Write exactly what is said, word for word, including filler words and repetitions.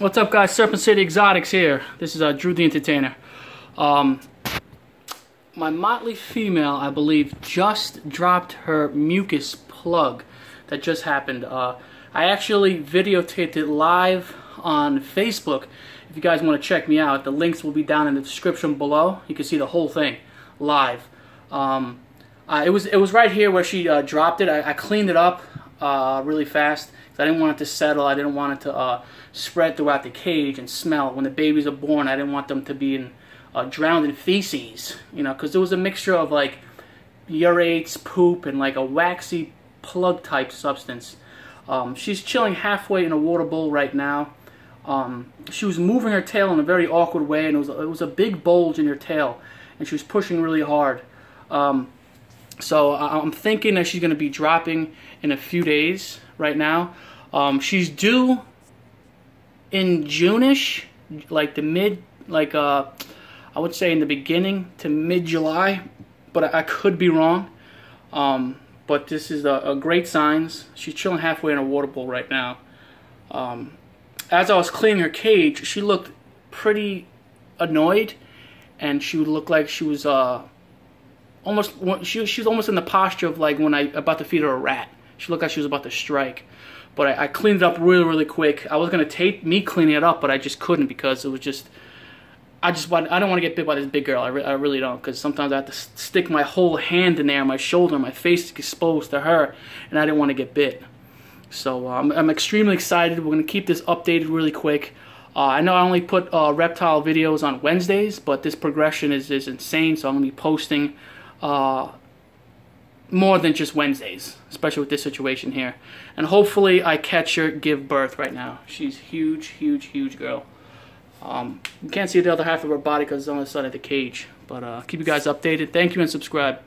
What's up, guys? Serpent City Exotics here. This is uh, Drew the Entertainer. Um, my motley female, I believe, just dropped her mucus plug. That just happened. Uh, I actually videotaped it live on Facebook. If you guys want to check me out, the links will be down in the description below. You can see the whole thing live. Um, uh, it was it was right here where she uh, dropped it. I, I cleaned it up uh, really fast. I didn't want it to settle. I didn't want it to uh, spread throughout the cage and smell. When the babies are born, I didn't want them to be in, uh, drowned in feces, you know, because there was a mixture of like urates, poop, and like a waxy plug-type substance. Um, she's chilling halfway in a water bowl right now. Um, she was moving her tail in a very awkward way, and it was it was a big bulge in her tail, and she was pushing really hard. Um, so I I'm thinking that she's going to be dropping in a few days. Right now, um, she's due in June-ish, like the mid, like uh, I would say in the beginning to mid-July, but I, I could be wrong. Um, but this is a, a great signs. She's chilling halfway in a water bowl right now. Um, as I was cleaning her cage, she looked pretty annoyed, and she would look like she was uh, almost she she was almost in the posture of like when I about to feed her a rat. She looked like she was about to strike. But I, I cleaned it up really, really quick. I was going to tape me cleaning it up, but I just couldn't because it was just... I just want, I don't want to get bit by this big girl. I, re I really don't, because sometimes I have to stick my whole hand in there, my shoulder, my face is exposed to her, and I didn't want to get bit. So um, I'm extremely excited. We're going to keep this updated really quick. Uh, I know I only put uh, reptile videos on Wednesdays, but this progression is, is insane, so I'm going to be posting... Uh, more than just Wednesdays, especially with this situation here. And hopefully I catch her give birth right now. She's huge, huge, huge girl. Um, you can't see the other half of her body because it's on the side of the cage. But uh, keep you guys updated. Thank you and subscribe.